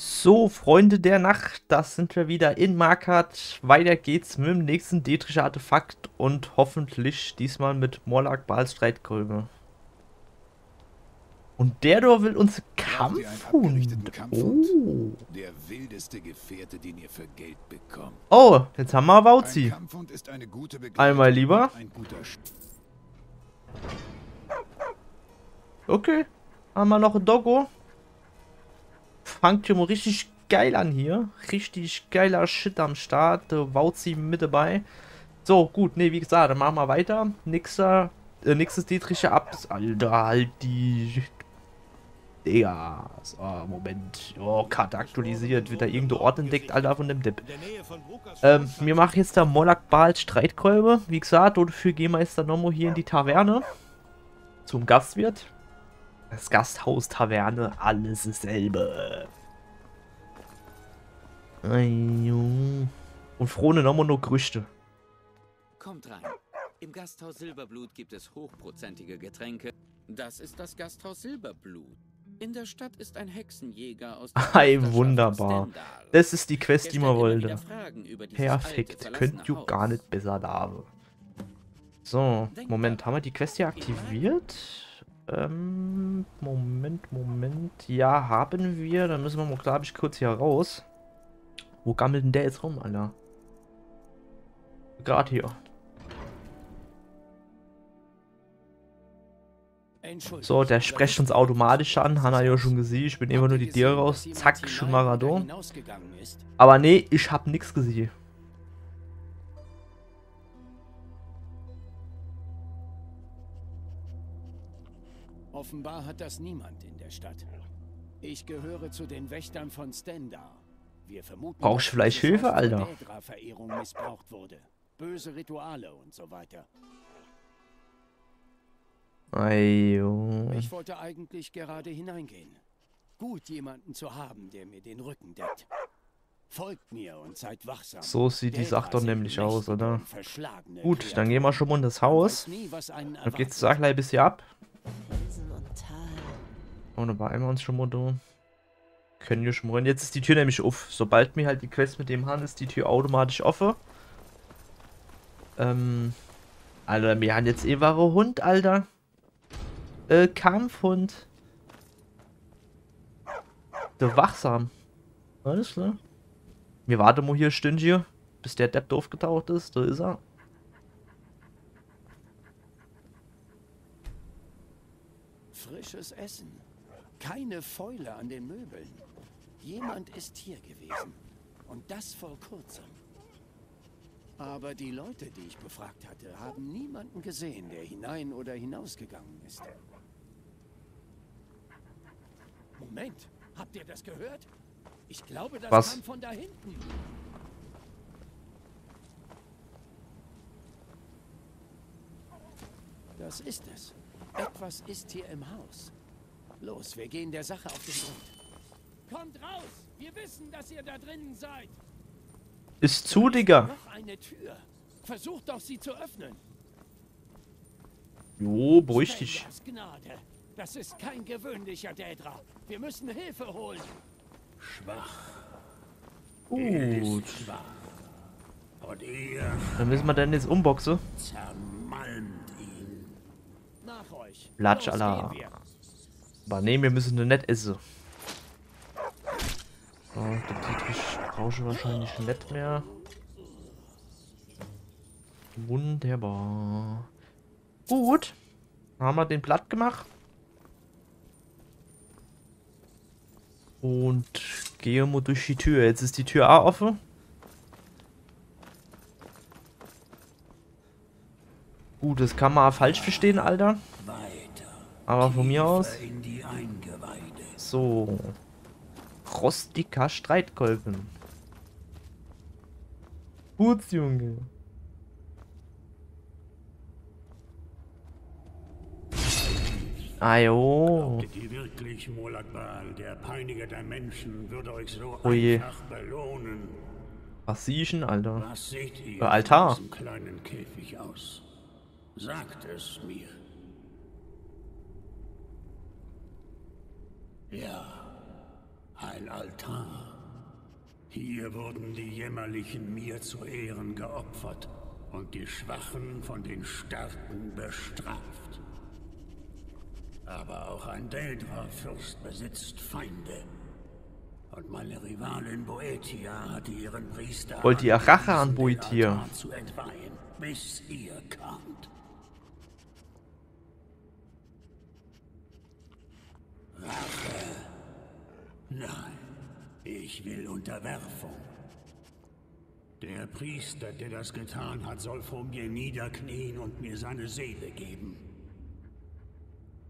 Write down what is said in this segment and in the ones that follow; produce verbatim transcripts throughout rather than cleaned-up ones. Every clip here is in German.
So, Freunde der Nacht, das sind wir wieder in Markarth. Weiter geht's mit dem nächsten Deadrischen Artefakt und hoffentlich diesmal mit Molag Bal Streitkolben. Und der da will uns Kampfhund. Oh. Der wildeste Gefährte, den ihr für Geld bekommt. Oh, jetzt haben wir aber Wauzi. Einmal lieber. Ein okay, haben wir noch ein Doggo. Fangt hier mal richtig geil an hier. Richtig geiler Shit am Start. Der Wauzi mit dabei. So, gut, ne, wie gesagt, dann machen wir weiter. Nächster, äh, nächstes Deadrische ab. Alter, halt die... Digga. So, Moment. Oh, Karte aktualisiert. Wird da irgendein Ort entdeckt, Alter, von dem Depp. Ähm, wir machen jetzt da Molag Bal Streitkolbe. Wie gesagt, und für Gehmeister Nomo hier in die Taverne. Zum Gastwirt. Das Gasthaus, Taverne, alles dasselbe. Und Frone nochmal nur Gerüchte. Kommt rein. Im Gasthaus Silberblut gibt es hochprozentige Getränke. Das ist das Gasthaus Silberblut. In der Stadt ist ein Hexenjäger aus der Ei, wunderbar. Stendar. Das ist die Quest, die man wollte. Perfekt. Könnt ihr gar nicht besser da. So, Moment. Haben wir die Quest hier aktiviert? Ähm, Moment, Moment. Ja, haben wir. Dann müssen wir mal, glaube ich, kurz hier raus. Wo gammelt denn der jetzt rum, Alter? Gerade hier. So, der spricht uns automatisch an. Hanna ja schon gesehen. Ich bin immer nur die Tiere raus. Zack, schon Maradon. Aber nee, ich hab nix gesehen. Offenbar hat das niemand in der Stadt. Ich gehöre zu den Wächtern von Stendar. Wir vermuten, brauchst du vielleicht Hilfe, Alter? Verehrung missbraucht wurde. Böse Rituale und so weiter. Ayo. Ich wollte eigentlich gerade hineingehen. Gut, jemanden zu haben, der mir den Rücken deckt. Folgt mir und seid wachsam. So sieht die Sache doch nämlich aus, oder? Gut, dann gehen wir schon mal in das Haus. Dann geht's die Sache ein bisschen ab. Und dann beeilen wir uns schon mal da. Können wir schon mal rein. Jetzt ist die Tür nämlich auf. Sobald mir halt die Quest mit dem Hand ist, die Tür automatisch offen. Ähm. Alter, wir haben jetzt eh wahre Hund, Alter. Äh, Kampfhund. Der wachsam. Alles klar. Wir warten mal hier Stündchen, bis der Depp doof getaucht ist. Da ist er. Frisches Essen. Keine Fäule an den Möbeln. Jemand ist hier gewesen. Und das vor kurzem. Aber die Leute, die ich befragt hatte, haben niemanden gesehen, der hinein oder hinausgegangen ist. Moment, habt ihr das gehört? Ich glaube, das Was? kam von da hinten. Das ist es. Etwas ist hier im Haus. Los, wir gehen der Sache auf den Grund. Kommt raus! Wir wissen, dass ihr da drinnen seid! Ist zu, Digga! Noch eine Tür. Versucht doch, sie zu öffnen! Jo, beruhig dich. Das ist kein gewöhnlicher Daedra. Wir müssen Hilfe holen! Schwach. Gut. Schwach. Und ihr... Dann müssen wir dann jetzt umboxen. Zermalmt ihn. Nach euch. Platsch, Allah. Aber nee, wir müssen nur nett essen. So, den Dietrich brauche ich wahrscheinlich nicht mehr. Wunderbar. Gut. Haben wir den platt gemacht. Und gehen wir durch die Tür. Jetzt ist die Tür auch offen. Gut, das kann man falsch verstehen, Alter. Aber von mir aus. So. Rostiker Streitkolben. Gut, Junge. Ajo. Glaubt ihr wirklich, Molag Bal, der Peiniger der Menschen, würde euch so einfach belohnen? Was sehe ich denn, Alter? Was seht ihr in diesem kleinen Käfig aus? Sagt es mir. Ja, Ein Altar. Hier wurden die Jämmerlichen mir zu Ehren geopfert und die Schwachen von den Starken bestraft. Aber auch ein Deldra-Fürst besitzt Feinde. Und meine Rivalin Boethia hatte ihren Priester... Wollt ihr Rache an Boethia? ...zu entweihen, bis ihr kamt. Rache? Nein, ich will Unterwerfung. Der Priester, der das getan hat, soll vor mir niederknien und mir seine Seele geben.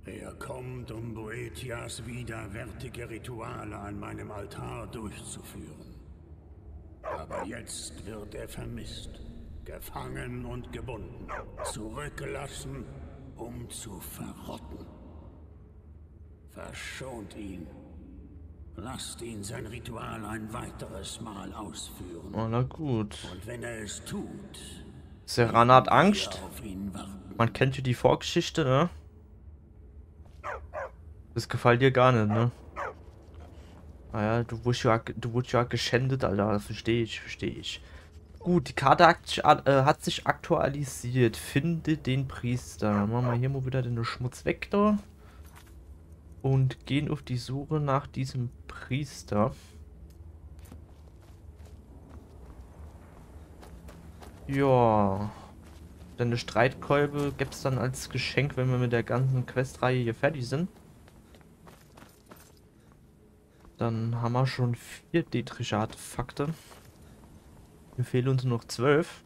Er kommt, um Boetias widerwärtige Rituale an meinem Altar durchzuführen. Aber jetzt wird er vermisst, gefangen und gebunden, zurückgelassen, um zu verrotten. Verschont ihn. Lasst ihn sein Ritual ein weiteres Mal ausführen. Oh, na gut. Und wenn er es tut... Serana hat Angst. Man kennt ja die Vorgeschichte, ne? Das gefällt dir gar nicht, ne? Naja, du wurdest ja, du wurdest ja geschändet, Alter. Das verstehe ich, verstehe ich. Gut, die Karte hat sich aktualisiert. Finde den Priester. Dann machen wir hier mal wieder den Schmutz weg, da. Und gehen auf die Suche nach diesem Priester. Ja. Denn eine Streitkolbe gibt es dann als Geschenk, wenn wir mit der ganzen Questreihe hier fertig sind. Dann haben wir schon vier Deadrische Artefakte. Mir fehlen uns noch zwölf.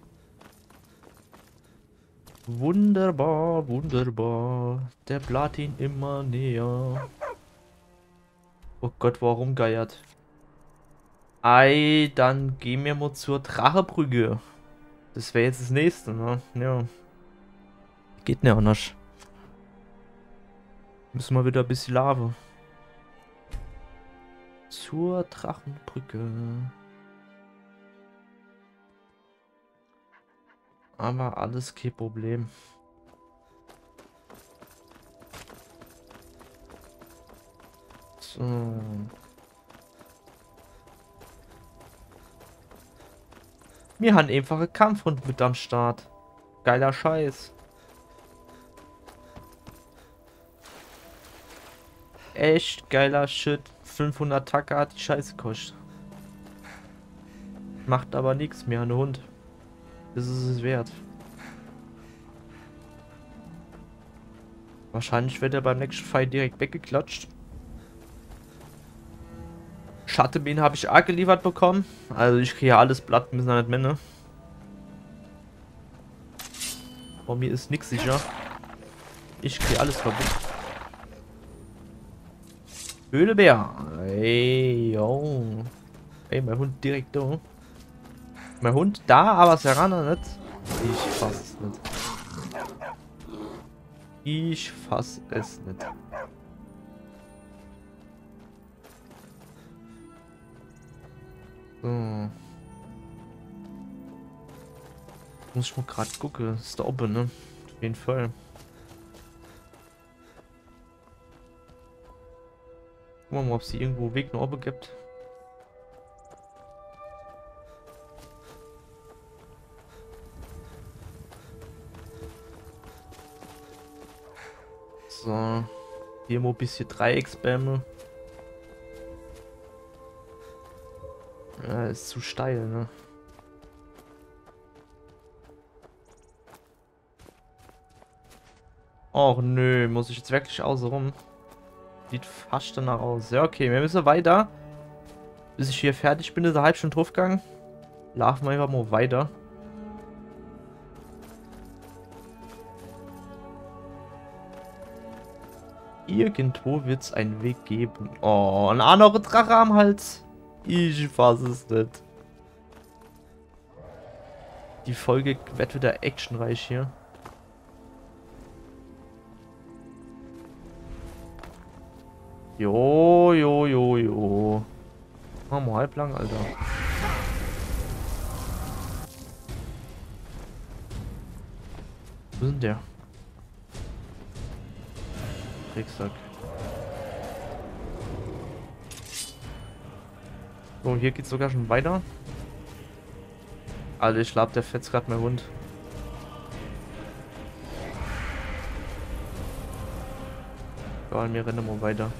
Wunderbar, wunderbar. Der Platin immer näher. Oh Gott, warum geiert? Ei, dann gehen wir mal zur Drachenbrücke. Das wäre jetzt das nächste, ne? Ja. Geht nicht anders. Müssen wir wieder ein bisschen Lava. Zur Drachenbrücke. Aber alles kein Problem. So. Wir haben einfache Kampfhund mit am Start. Geiler Scheiß. Echt geiler Shit. fünfhundert Taka hat die Scheiße gekostet. Macht aber nichts mehr, ein Hund. Das ist es wert. Wahrscheinlich wird er beim nächsten Fight direkt weggeklatscht. Schattenbein habe ich auch geliefert bekommen. Also ich kriege ja alles Blatt, müssen wir nicht mehr, ne? Bei mir ist nichts sicher. Ich kriege alles kaputt. Höhlebär. Hey, yo. Hey, mein Hund direkt da. Mein Hund da, aber Serana nicht. Ich fass es nicht. Ich fass es nicht. So. Muss ich mal gerade gucken. Das ist da oben, ne? Auf jeden Fall. Gucken wir mal, ob sie irgendwo Weg nach oben gibt. So. Hier mal ein bisschen Dreiecksbämme. Ja, ist zu steil, ne? Och nö, muss ich jetzt wirklich außen rum? Sieht fast danach aus. Ja, okay, wir müssen weiter. Bis ich hier fertig bin, ist eine halbe Stunde draufgegangen. Laufen wir einfach mal weiter. Irgendwo wird es einen Weg geben. Oh, ein anderer Drache am Hals. Ich fass es nicht. Die Folge wird wieder actionreich hier. Jo, jo, jo, jo. Machen wir halblang, Alter. Wo sind der? Tricksack. So, hier geht's sogar schon weiter. Alter, ich glaub, der fetzt gerade mein Hund. Ja, wir rennen mal weiter.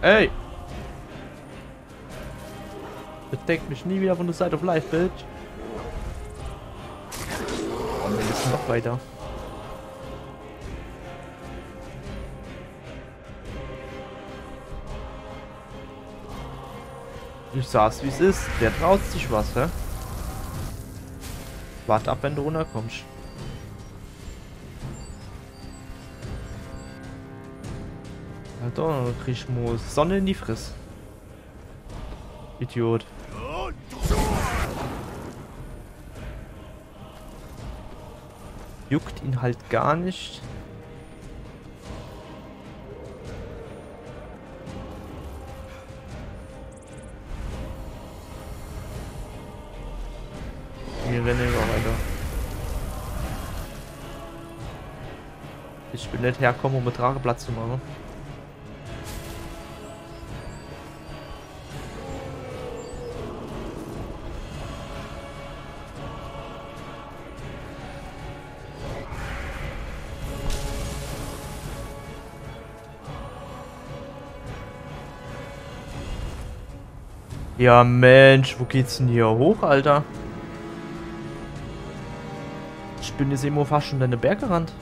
Ey! Bedeckt mich nie wieder von der Side of Life, Bitch! Und wir müssen noch weiter. Ich sag's wie es ist, der traut sich was, hä? Warte ab, wenn du runterkommst. Na doch, dann krieg ich mal Sonne in die Fresse. Idiot. Juckt ihn halt gar nicht. Wir rennen immer weiter. Ich bin nicht hergekommen, um mit Drache Platz zu machen. Ja Mensch, wo geht's denn hier hoch, Alter? Ich bin jetzt immer fast schon in den Berg gerannt.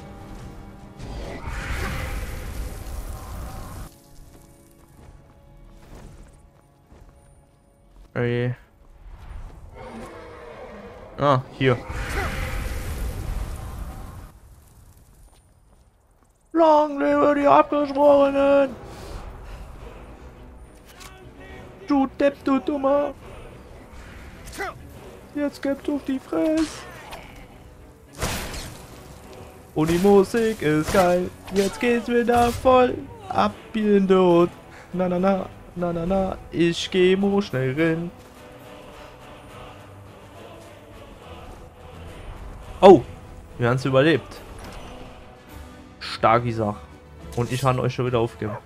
Ey. Ah, hier. Lang lebe die Abgeschworenen! Du Depp, du Dummer! Jetzt gibt's auf die Fresse! Und die Musik ist geil! Jetzt geht's wieder voll! Ab in den Tod! Na na na, na na na, ich geh mo schnell rein! Oh! Wir haben's überlebt! Starke Sache! Und ich han euch schon wieder aufgeben.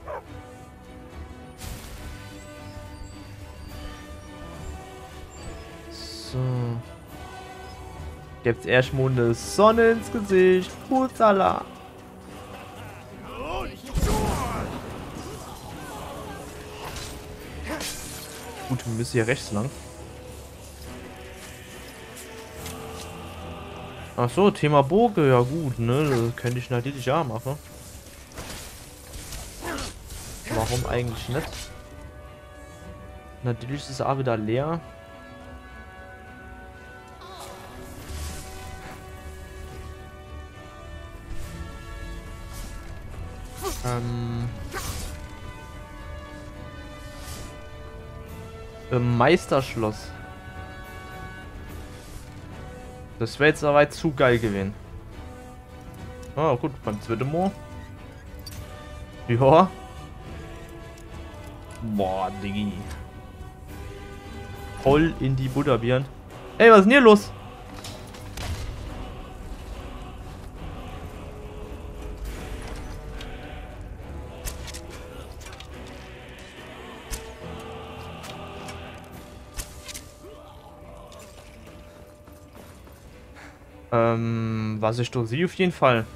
Gibt's erstmal eine Sonne ins Gesicht. Putzala. Gut, wir müssen hier rechts lang. Ach so, Thema Burge. Ja gut, ne? Das könnte ich natürlich ja machen. Warum eigentlich nicht? Natürlich ist es auch wieder leer. Ähm, ähm, Meisterschloss. Das wäre jetzt aber zu geil gewesen. Ah, gut, beim Zwittermoor. Ja. Boah, Diggi. Voll in die Butterbieren. Ey, was ist denn hier los? Ähm, was ich doch sehe auf jeden Fall.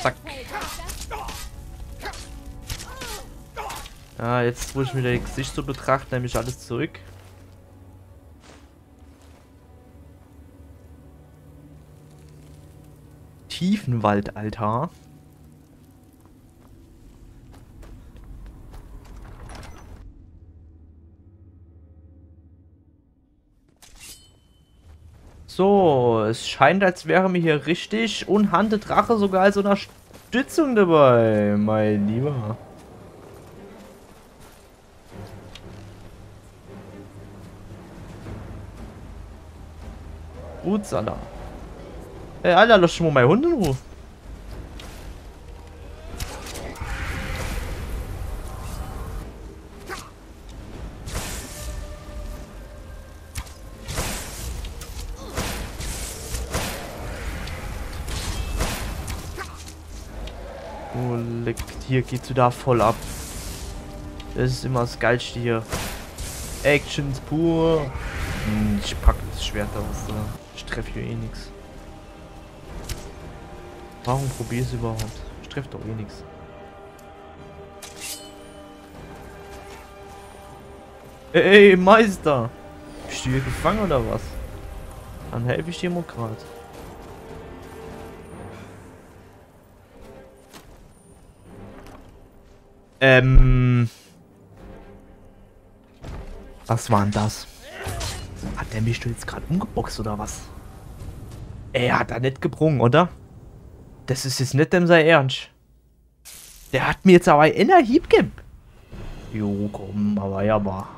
Zack. Ja, jetzt wo ich mir das Gesicht so betrachte, nehme ich alles zurück. Tiefenwaldaltar. So, es scheint, als wäre mir hier richtig unhande Drache sogar als Unterstützung dabei, mein Lieber. Utsala. Ey, Alter, lass schon mal meinen Hund in Ruhe. Molag, hier geht's da voll ab. Das ist immer das Geilste hier. Actions pur. Hm, ich pack das Schwert aus. Ich treffe hier eh nichts. Warum probier ich es überhaupt? Ich treffe doch eh nichts. Ey, Meister! Bist du hier gefangen oder was? Dann helfe ich dir mal grad. Ähm. Was war denn das? Hat der mich jetzt gerade umgeboxt oder was? Ey, hat er nicht gebrungen, oder? Das ist jetzt nicht dem sei ernst. Der hat mir jetzt aber einen Hieb gegeben. Jo, komm, aber ja, aber.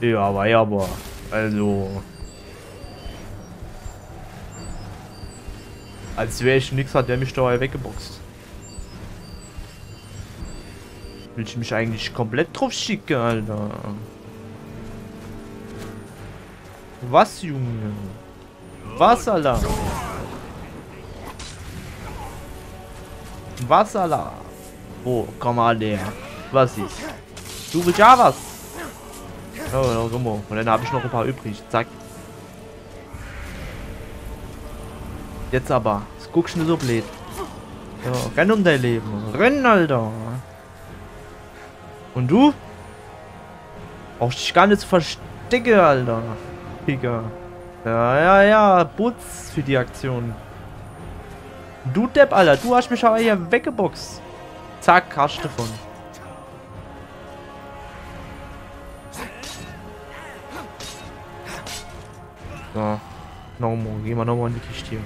Ja, aber ja, aber. Also. Als wäre ich nix, hat der mich da weggeboxt. Will ich mich eigentlich komplett drauf schicken, Alter? Was, Junge? Was, Alter? Was, Alter? Wo, komm mal der. Was ist? Du willst ja was? Oh, genau. Und dann habe ich noch ein paar übrig. Zack. Jetzt aber. Das guckst du so blöd. Ja, renn um dein Leben. Renn, Alter. Und du? Auch dich gar nicht zu verstecken, Alter. Digga. Ja, ja, ja. Putz für die Aktion. Du Depp, Alter. Du hast mich aber hier weggeboxt. Zack, hast davon. So. Nochmal. Gehen wir nochmal in die Kiste.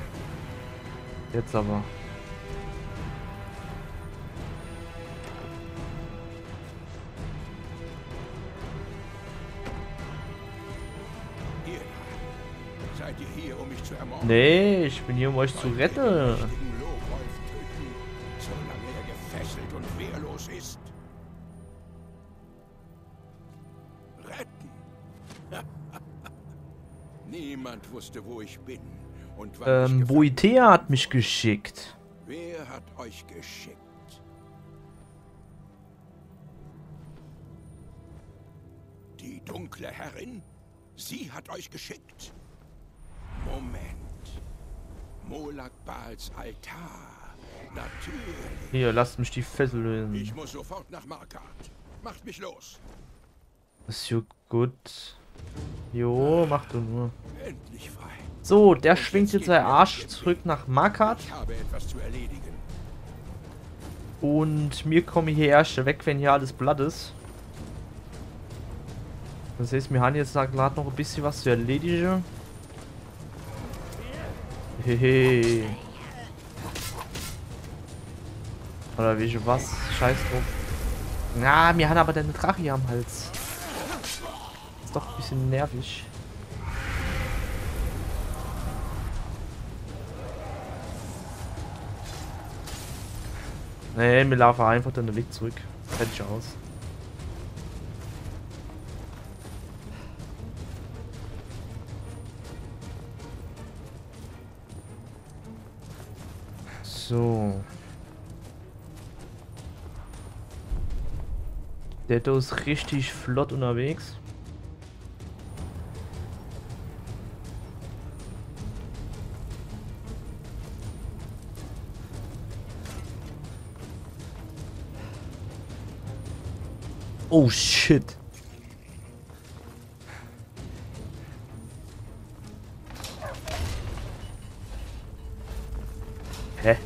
Jetzt aber. Nee, ich bin hier, um euch zu retten. Niemand wusste, wo ich bin und was. Ähm, Boethia hat mich geschickt. Wer hat euch geschickt? Die dunkle Herrin? Sie hat euch geschickt? Moment. Molag Bals Altar. Natürlich. Hier, lasst mich die Fessel lösen. Ich muss sofort nach Markarth. Macht mich los. Ist ja gut. Jo, mach du nur. Endlich frei. So, der schwingt jetzt seinen Arsch zurück nach Markarth. Ich habe etwas zu erledigen. Und mir komme hier erst weg, wenn hier alles blatt ist. Das heißt, wir haben jetzt gerade noch ein bisschen was zu erledigen. Hehe. Oder wie ich was? Scheiß drauf. Na, wir haben aber deine Drache hier am Hals. Ist doch ein bisschen nervig. Nee, wir laufen einfach dann den Weg zurück. Fertig aus. So. Der ist richtig flott unterwegs. Oh shit. Hä?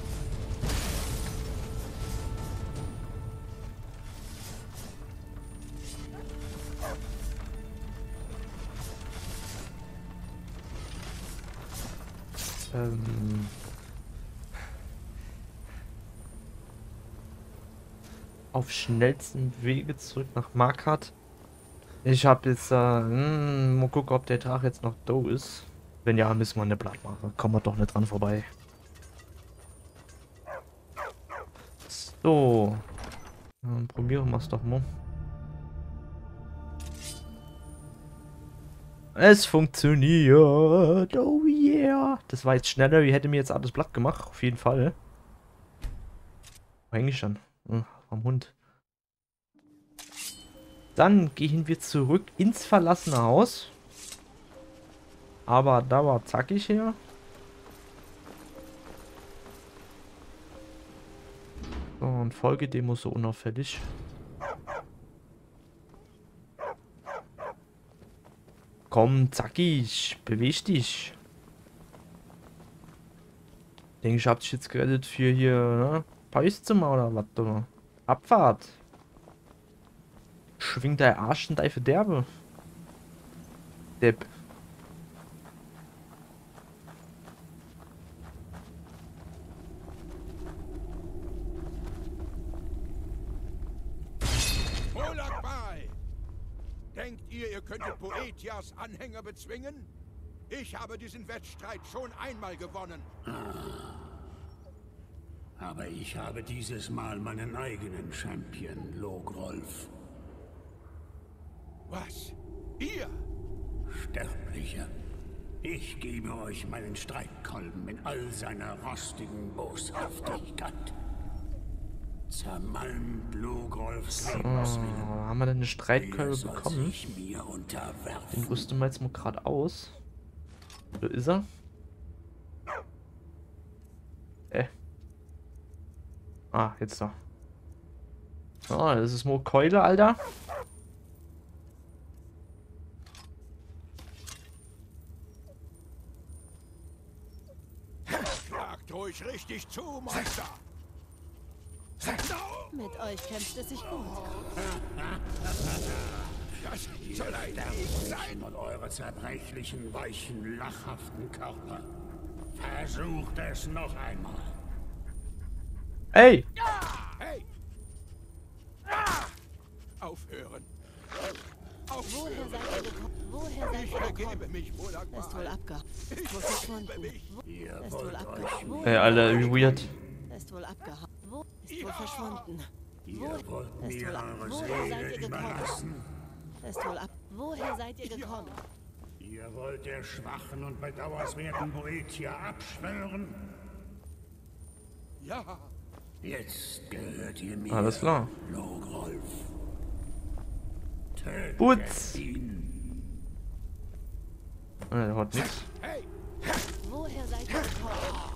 Ähm. Auf schnellsten Wege zurück nach Markarth. Ich habe jetzt, äh, mh, mal gucken, ob der Tag jetzt noch da ist. Wenn ja, müssen wir eine Blatt machen. Kommen wir doch nicht dran vorbei. So. Dann probieren wir es doch mal. Es funktioniert. Oh yeah. Das war jetzt schneller. Wie hätte mir jetzt alles platt gemacht. Auf jeden Fall. Wo hänge ich dann? Hm, am Hund. Dann gehen wir zurück ins verlassene Haus. Aber da war zackig her. So, und folge dem so unauffällig. Komm, zackig, beweg dich. Ich denke, ich hab dich jetzt gerettet für hier, ne? Päuszimmer oder was, oder? Abfahrt. Schwingt dein Arsch und dein Verderbe. Depp. Boethias Anhänger bezwingen? Ich habe diesen Wettstreit schon einmal gewonnen. Aber ich habe dieses Mal meinen eigenen Champion, Logrolf. Was? Ihr? Sterbliche. Ich gebe euch meinen Streitkolben in all seiner rostigen Boshaftigkeit. Zermalmt Logrolfs Lebenswillen. Oh, haben wir denn eine Streitkolbe bekommen? Den rüsten wir jetzt mal gerade aus. Wo ist er? Äh. Ah, jetzt da. Oh, das ist nur Keule, Alter. Schlagt ruhig richtig zu, Meister! Mit euch kämpft es sich gut. Das soll ein Ernst sein. Und eure zerbrechlichen, weichen, lachhaften Körper. Versucht es noch einmal. Hey! Hey! Aufhören! Woher seid ihr gekommen? Woher seid ihr gekommen? Ist wohl abgehauen. Ist wohl verschwunden. Hey, Alter, wie weird. Ist wohl abgehauen. Wo ist wohl verschwunden? Wo ist wohl Woher seid ihr gekommen? Ist wohl ab. Woher seid ihr gekommen? Ihr wollt der schwachen und bedauernswerten Boethia abschwören? Ja. Jetzt gehört ihr mir. Alles klar. Logrolf. Putz. Er hat nichts. Woher seid ihr gekommen?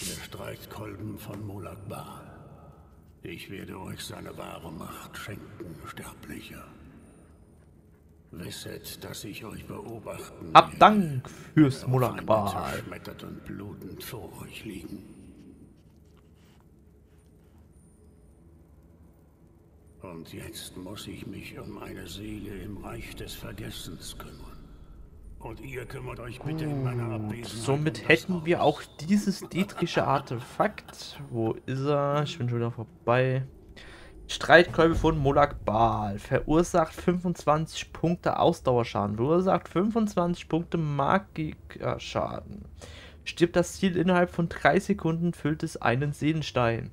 Der Streitkolben von Molag Bal. Ich werde euch seine wahre Macht schenken, Sterblicher. Wisset, dass ich euch beobachten. Ab Dank fürs Molag Bal. Zerschmettert und blutend vor euch liegen. Und jetzt muss ich mich um eine Seele im Reich des Vergessens kümmern. Und ihr kümmert euch bitte in meiner Abwesenheit. Somit hätten wir auch dieses Deadrische Artefakt. Wo ist er? Ich bin schon wieder vorbei. Streitkolben von Molag Bal. Verursacht fünfundzwanzig Punkte Ausdauerschaden. Verursacht fünfundzwanzig Punkte Magikerschaden. Stirbt das Ziel innerhalb von drei Sekunden, füllt es einen Seelenstein.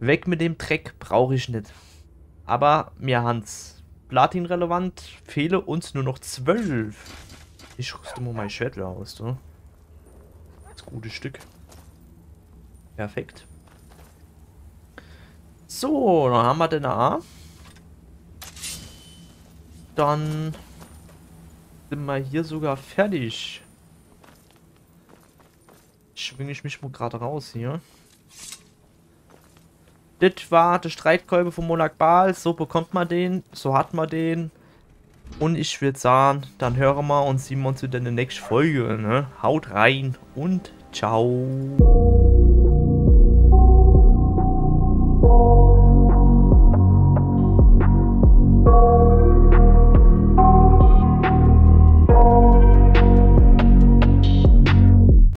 Weg mit dem Dreck, brauche ich nicht. Aber mir Hans. Platin-relevant, fehle uns nur noch zwölf. Ich rüste mal mein Schwert aus, ne? Das gute Stück. Perfekt. So, dann haben wir den A. Dann sind wir hier sogar fertig. Schwinge ich mich mal gerade raus hier. Das war der Streitkolben von Molag Bal. So bekommt man den, so hat man den. Und ich würde sagen, dann hören wir und sehen wir uns wieder in der nächsten Folge. Ne? Haut rein und ciao.